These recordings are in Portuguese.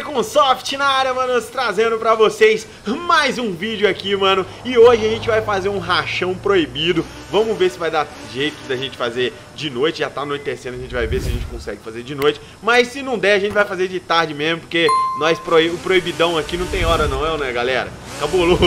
Com Soft na área, manos, trazendo pra vocês mais um vídeo aqui, mano. E hoje a gente vai fazer um rachão proibido. Vamos ver se vai dar jeito da gente fazer de noite. Já tá anoitecendo, a gente vai ver se a gente consegue fazer de noite. Mas se não der, a gente vai fazer de tarde mesmo, porque nós o proibidão aqui não tem hora não, é, né, galera? Cabuloso.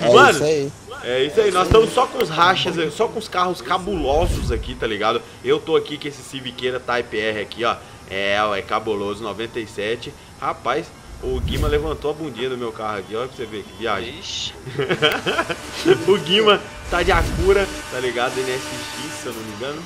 É, mano, isso aí. É isso aí, nós estamos só com os rachas, só com os carros cabulosos aqui, tá ligado? Eu tô aqui com esse Civic Queira Type R aqui, ó. É cabuloso, 97. Rapaz, o Guima levantou a bundinha do meu carro aqui, olha pra você ver que viagem. O Guima tá de Acura, tá ligado? NSX, se eu não me engano.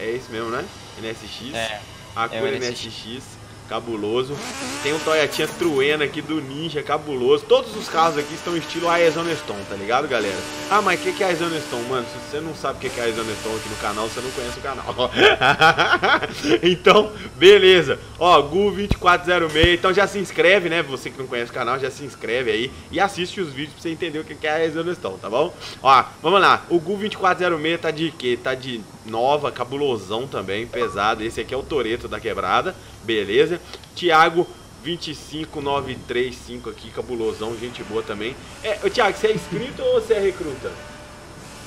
É esse mesmo, né? NSX. É. Acura NSX. Cabuloso. Tem um Toyotinha Trueno aqui do Ninja, cabuloso. Todos os carros aqui estão estilo Aizoneston, tá ligado, galera? Ah, mas o que é Aizoneston, mano? Se você não sabe o que é Aizoneston aqui no canal, você não conhece o canal. Então, beleza. Ó, Gu2406. Então já se inscreve, né? Você que não conhece o canal, já se inscreve aí e assiste os vídeos pra você entender o que é Aizoneston, tá bom? Ó, vamos lá. O Gu2406 tá de quê? Tá de nova, cabulosão também, pesado. Esse aqui é o Toretto da Quebrada, beleza? Thiago 25935 aqui, cabulosão, gente boa também. Ô Thiago, você é inscrito ou você é recruta?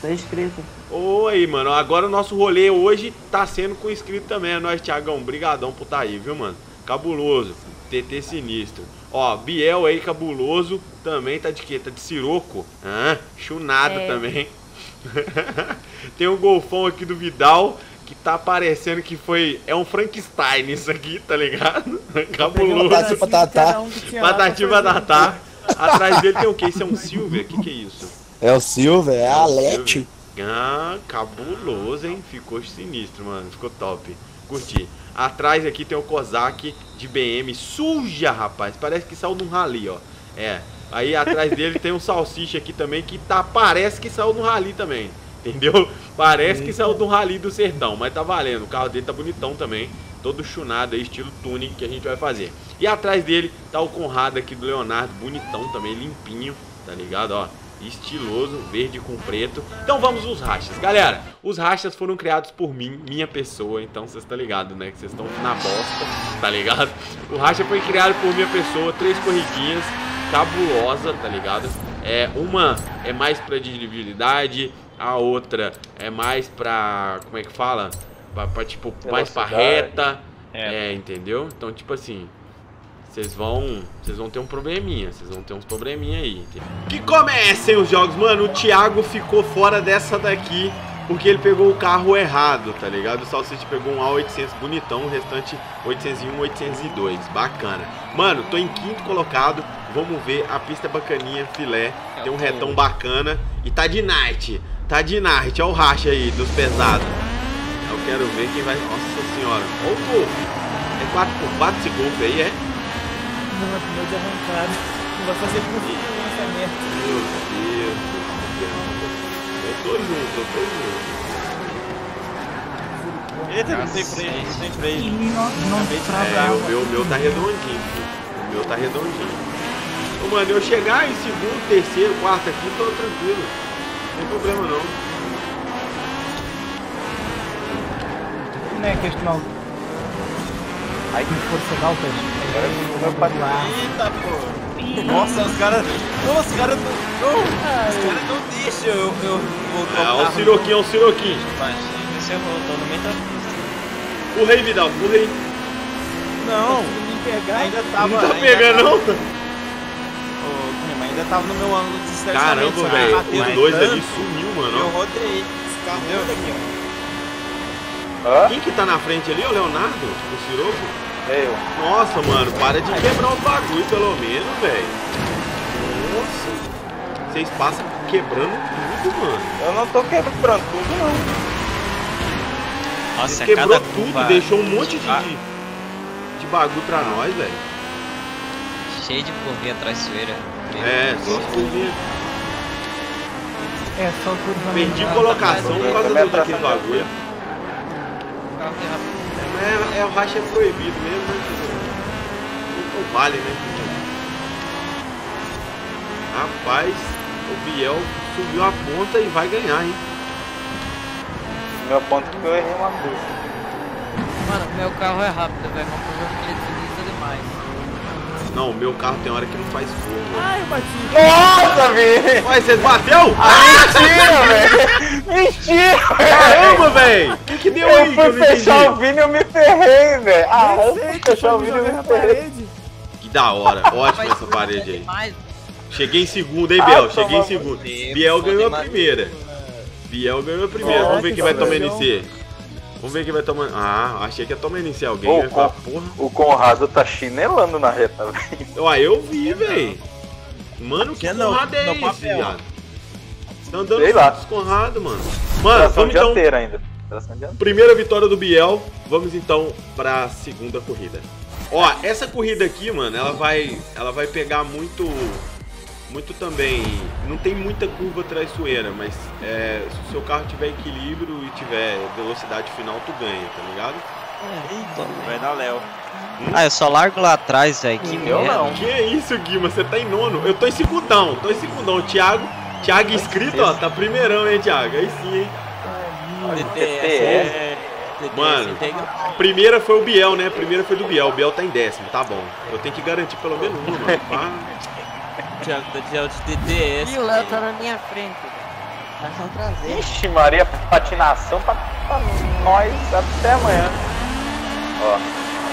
Tô inscrito. Oi, mano, agora o nosso rolê hoje tá sendo com inscrito também. É nóis, Thiagão, brigadão por tá aí, viu, mano? Cabuloso, TT sinistro. Ó, Biel aí, cabuloso, também tá de quê? Tá de Scirocco? Ah, chunado também. Tem um golfão aqui do Vidal, que tá parecendo que foi... É um Frankenstein isso aqui, tá ligado? Cabuloso. Patati patatá. Atrás dele tem o que? Isso é um Silver? O que é isso? É o Silver, é a Lete. Ah, cabuloso, hein? Ficou sinistro, mano. Ficou top. Curti. Atrás aqui tem o Kozak de BM. Suja, rapaz. Parece que saiu de um rally, ó. É. Aí atrás dele tem um Salsish aqui também, que tá... Parece que saiu de um rally também. Entendeu? Parece que saiu do rally do sertão, mas tá valendo. O carro dele tá bonitão também, todo chunado aí, estilo tuning que a gente vai fazer. E atrás dele tá o Conrado aqui do Leonardo, bonitão também, limpinho, tá ligado? Ó, estiloso, verde com preto. Então vamos os rachas. Galera, os rachas foram criados por mim, minha pessoa, então vocês tá ligado, né? Que vocês estão na bosta, tá ligado? O racha foi criado por minha pessoa, 3 corridinhas, cabulosa, tá ligado? Uma é mais pra dirigibilidade, a outra é mais pra... Como é que fala? Pra tipo, velocidade, mais pra reta. Entendeu? Então, tipo assim, vocês vão ter um probleminha. Vocês vão ter uns probleminha aí. Entendeu? Que comecem os jogos, mano. O Thiago ficou fora dessa daqui porque ele pegou o carro errado, tá ligado? O Salsicha pegou um A800 bonitão, o restante 801, 802. Bacana. Mano, tô em 5º colocado. Vamos ver, a pista é bacaninha, filé. Tem um retão bacana. E tá de night. Tá de night. Olha o racha aí dos pesados. Eu quero ver quem vai... Nossa senhora. Olha o Golf. É 4x4 esse Golf aí, é? Não, meu Deus, arrancado. Não vai fazer por vídeo nessa merda. Meu Deus do céu. Eu tô junto. Eita, não tem freio, sem freio. O meu tá redondinho. O meu tá redondinho. Ô, mano, eu chegar em 2º, 3º, 4º aqui, tô tranquilo. Não tem problema, não. Não é questão. Aí que força dá o peixe. Agora eu vou lá. Eita, pô. Nossa, os caras... Nossa, os caras não deixam eu voltar. Ah, o Ciroquinho, o Ciroquinho. Imagina, você voltou no meio da pista. Corre aí, Vidal, corre aí. Não, ainda tava... Não tá pegando, não? Ainda tava no meu ângulo de estacionamento. Caramba, velho, os dois ali sumiu, mano. Eu rodei esse carro aqui, ó. Quem que tá na frente ali? O Leonardo? O Scirocco? Eu. Nossa, mano, para de quebrar os bagulho, pelo menos, velho. Nossa. Vocês passam quebrando tudo, mano. Eu não tô quebrando tudo, não. Nossa, quebrou tudo, deixou um monte de bagulho pra nós, velho. Cheio de curvinha traiçoeira. Só curva. Perdi colocação por causa daquele bagulho. O racha é proibido mesmo, né? Não vale, né? Rapaz, o Biel subiu a ponta e vai ganhar, hein? Meu ponto que eu errei uma coisa. Mano, meu carro é rápido, velho. Uma coisa que ele utiliza demais. Não, o meu carro tem hora que não faz fogo. Ai, eu bati. Nossa, velho! Mas você bateu? Ah, mentira, velho! Mentira! Caramba, velho! O que que deu aí? Eu fui fechar o vídeo e eu me ferrei, velho! Ah, eu fui fechar o vídeo e eu me ferrei. Que da hora, ótima essa parede aí. Cheguei em segundo, hein, Biel? Cheguei em segundo. Biel ganhou a primeira. Biel ganhou a primeira. Vamos ver quem vai tomar NC. Vamos ver quem vai tomar. Ah, achei que ia tomar NC alguém. Vai falar, porra. O Conrado tá chinelando na reta, velho. Ó, eu vi, velho. Mano, que Conrado é esse, viado? Tá andando com os Conrado, mano. Mano, vamos então. Primeira vitória do Biel. Vamos então pra segunda corrida. Ó, essa corrida aqui, mano, ela vai pegar muito. Muito também, não tem muita curva traiçoeira, mas é, se o seu carro tiver equilíbrio e tiver velocidade final, tu ganha, tá ligado? É, eita, vai dar Léo. Ah, eu só largo lá atrás, velho, que merda. Não. Que é isso, Guima, você tá em nono. Eu tô em segundão, O Thiago inscrito, ó, tá primeirão, hein, Thiago? Aí sim, hein? Mano, primeira foi o Biel, né? Primeira foi do Biel, o Biel tá em décimo, tá bom. Eu tenho que garantir pelo menos uma, mano. Thiago de DDS. E o Léo tá na minha frente. Velho. Ixi, Maria, patinação pra nós até amanhã. Ó,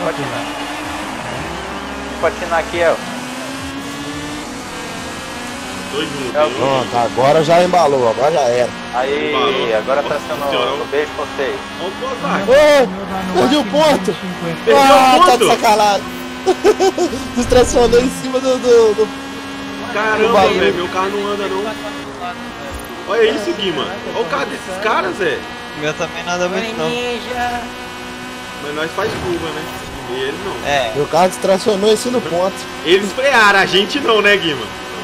patinar. Vou patinar aqui, ó. Pronto, agora já embalou, agora já era. Aí, embalou. Agora tracionou. Um beijo pra vocês. Ô, perdi o ponto. Ah, tá de sacanagem. Nos tracionou em cima do... Caramba, velho, meu carro não anda não. Olha isso, Guima. Olha o carro desses caras, Zé. Meu também não anda muito não. Mas nós faz curva, né? E ele não. É. Meu carro distracionou esse no ponto. Eles frearam, a gente não, né, Guima?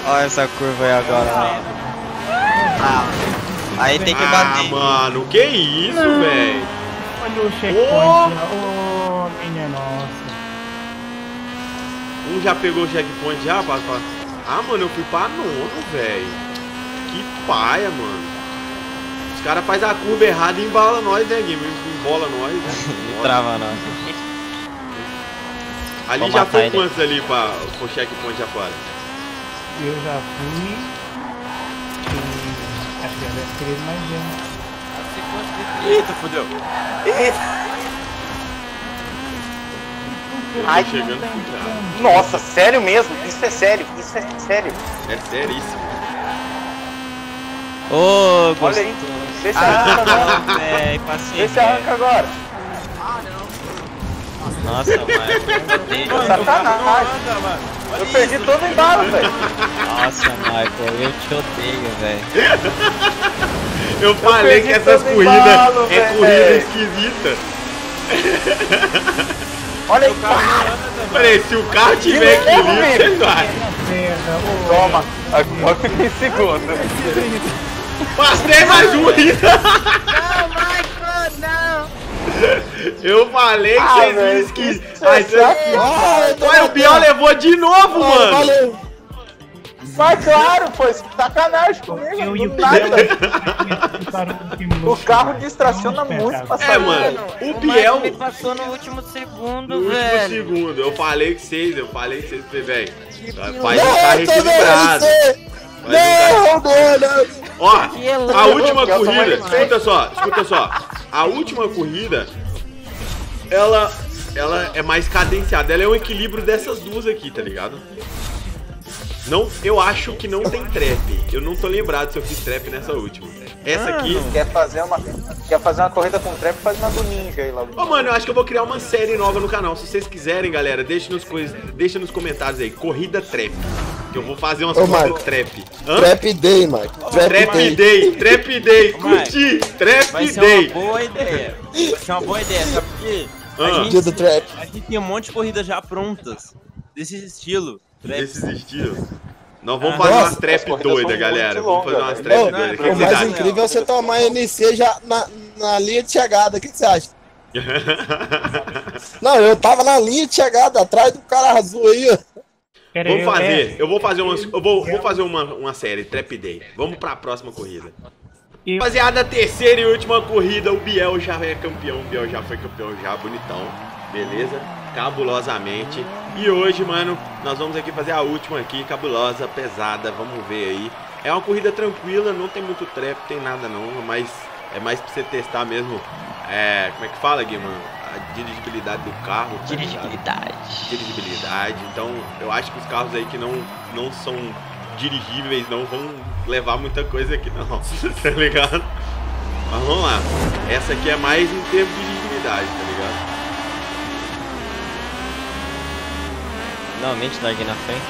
Olha essa curva aí agora. Ah, aí tem que bater. Ah, mano, o que é isso, velho? Olha o checkpoint. Oh, minha nossa. Um já pegou o checkpoint já, passa. Ah, mano, eu fui pra nono, velho. Que paia, mano. Os caras fazem a curva errada e embalam nós, né, Guilherme? Embola nós. Né? Trava nós. Ali vou já foi quantos ali pra o checkpoint já fora? Eu já fui. Acho que já deve ter mais um. Eita, fodeu. Eita. Ai, nossa, sério mesmo? Isso é sério, É seríssimo. Ô, olha aí, vê se arranca agora. Vê se arranca agora. Ah, não. Nossa, mano. Sacanagem. Eu perdi todo o embalo, velho. Nossa, Michael, eu te odeio, velho. Eu falei que essas corridas é corrida esquisita. Olha aí, peraí, se o carro tiver que vir, você vai. Toma, agora fiquei em segundo. Passei mais um ainda. Não, Maicon, não. Eu falei que vocês dizem que... Olha, o Biel levou de novo, mano. Valeu. Mas claro, foi sacanagem comigo, não nada. O carro distraciona muito passar. É, mano, o Biel me passou no último segundo, velho. Eu falei que vocês, velho. Faz o carro equilibrado. Ó, a última corrida, escuta só, A última corrida, ela é mais cadenciada. Ela é um equilíbrio dessas duas aqui, tá ligado? Não, eu acho que não tem trap. Eu não tô lembrado se eu fiz trap nessa última. Essa aqui... Quer fazer uma corrida com trap, faz uma do Ninja aí logo. Ô, mano, eu acho que eu vou criar uma série nova no canal. Se vocês quiserem, galera, deixa nos comentários aí. Corrida trap. Que eu vou fazer umas corridas trap. Hã? Trap Day, mano. Trap Day. Curti. Trap Day. Boa ideia. Vai ser uma boa ideia, sabe por quê? A gente tem um monte de corridas já prontas. Desse estilo. Desses estilos. Nós vamos fazer umas trap doidas, galera. Vamos fazer umas trap doidas. O mais incrível é você tomar NC já na linha de chegada. O que você acha? Não, eu tava na linha de chegada, atrás do cara azul aí. Eu vou fazer uma série, Trap Day. Vamos pra próxima corrida. Rapaziada, a terceira e última corrida. O Biel já é campeão. O Biel já foi campeão, já bonitão. Beleza? cabulosamente. E hoje, mano, nós vamos aqui fazer a última aqui, cabulosa, pesada, vamos ver aí. É uma corrida tranquila, não tem muito trefe, tem nada não, mas é mais pra você testar mesmo, como é que fala, Guima? A dirigibilidade do carro. Dirigibilidade, então eu acho que os carros aí que não são dirigíveis não vão levar muita coisa aqui não, tá ligado? Mas vamos lá, essa aqui é mais em termos de dirigibilidade, tá ligado? Finalmente tá aqui na frente.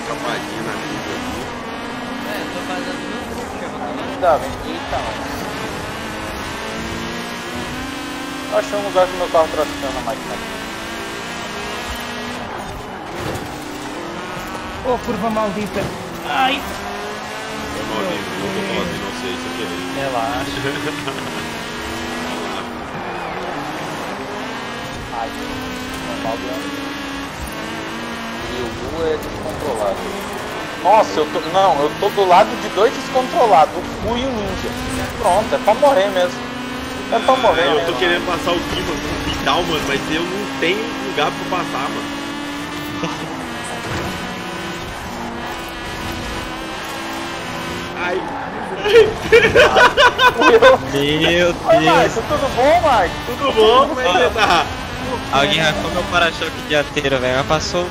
Escapadinha na vida aqui. É, eu tô fazendo meu pouco, tá vendo? Eita, mano. Achei um lugar que meu carro tracionando a máquina aqui. Ô, curva maldita. Ai. Foi maldito, eu tô maldito, não sei se eu queria. Relaxa. Ai, foi maldito. E o Gu é descontrolado. Nossa, eu tô... Não, eu tô do lado de dois descontrolados, o Gu e o Ninja. Pronto, é pra morrer mesmo. É pra morrer mesmo. Eu tô querendo passar o Guima com o Vidal, mano, mas eu não tenho lugar pra passar, mano. Ai. Meu Deus. Oi, Maicon, tudo bom, Maicon? Tudo bom, como é que você tá? Alguém arrancou meu para-choque dianteiro, velho. Ela passou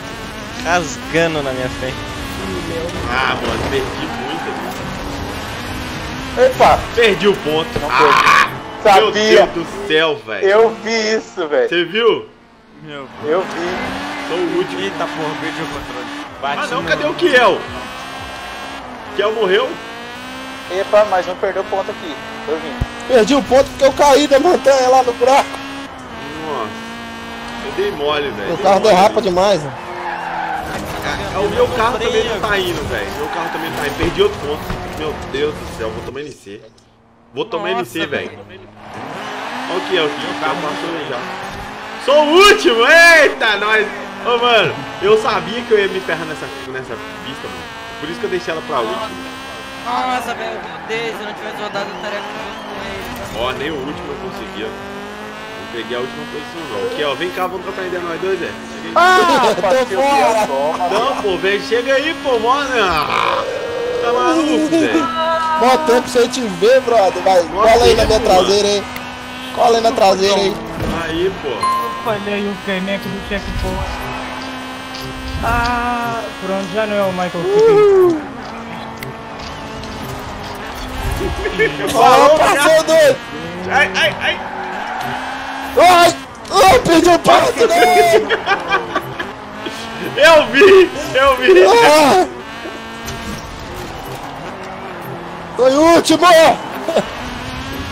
rasgando na minha frente. Ah, mano, perdi muito. Epa! Perdi o ponto. Ah, sabia. Meu Deus do céu, velho. Eu vi isso, velho. Você viu? Meu Deus. Eu vi. Sou o último. Eita porra, perdi o controle. Bate não, cadê o Kiel? Kiel morreu? Epa, mas não perdeu o ponto aqui. Eu vim. Perdi o ponto porque eu caí da montanha lá no buraco. Nossa. Eu dei mole, velho. O carro derrapa demais, velho. O meu carro também não tá indo, velho. Meu carro também não tá indo. Perdi outro ponto. Meu Deus do céu, vou tomar NC. Vou tomar NC, velho. Olha o que é, o que? O carro passou já. Sou o último! Eita, nós! Ô, mano, eu sabia que eu ia me ferrar nessa pista, mano. Por isso que eu deixei ela pra última. Nossa, velho, meu Deus, se eu não tivesse rodado, eu estaria com ele. Ó, nem o último eu consegui, ó. Peguei a última posição não. Aqui, ó, vem cá, vamos trocar ideia nós dois, é. Ah, tô fora! Não, pô, velho, chega aí, pô, mano. Tá maluco, velho. Mó tempo sem te ver, brother. Vai, cola aí na minha traseira, hein. Cola aí na traseira, hein. Aí, pô. Eu falhei o KMX do checkpoint. Ah, pronto, já não é o Michael. Ó, passou doido. Ai. Ai! Ai, perdi o ponto! Eu vi! Ah. Tô em último!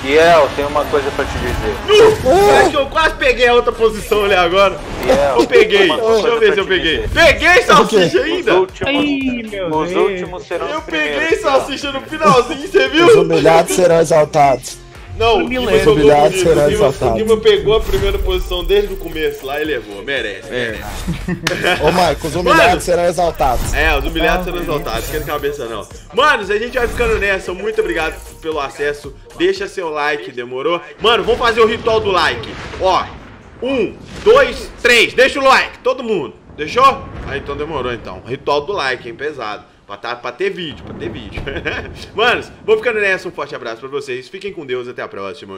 Biel, tem uma coisa pra te dizer. Acho que eu quase peguei a outra posição ali agora. Biel, eu peguei. Deixa eu ver se eu peguei. Peguei salsicha ainda? Os últimos serão os primeiros. Eu peguei salsicha no finalzinho, você viu? Os humilhados serão exaltados. Não, o Guima jogou bonito. O Guima pegou a primeira posição desde o começo lá e levou. Merece. Ô, Maicon, os humilhados serão exaltados. É, os humilhados serão exaltados. Fica na cabeça, não. Manos, a gente vai ficando nessa. Muito obrigado pelo acesso. Deixa seu like, demorou? Mano, vamos fazer o ritual do like. Ó, 1, 2, 3. Deixa o like, todo mundo. Deixou? Ah, então demorou, então. Ritual do like, hein, pesado. Pra ter vídeo. Manos, vou ficando nessa. Um forte abraço pra vocês. Fiquem com Deus. Até a próxima.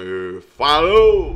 Falou!